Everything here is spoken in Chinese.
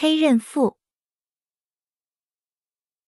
黑刃妇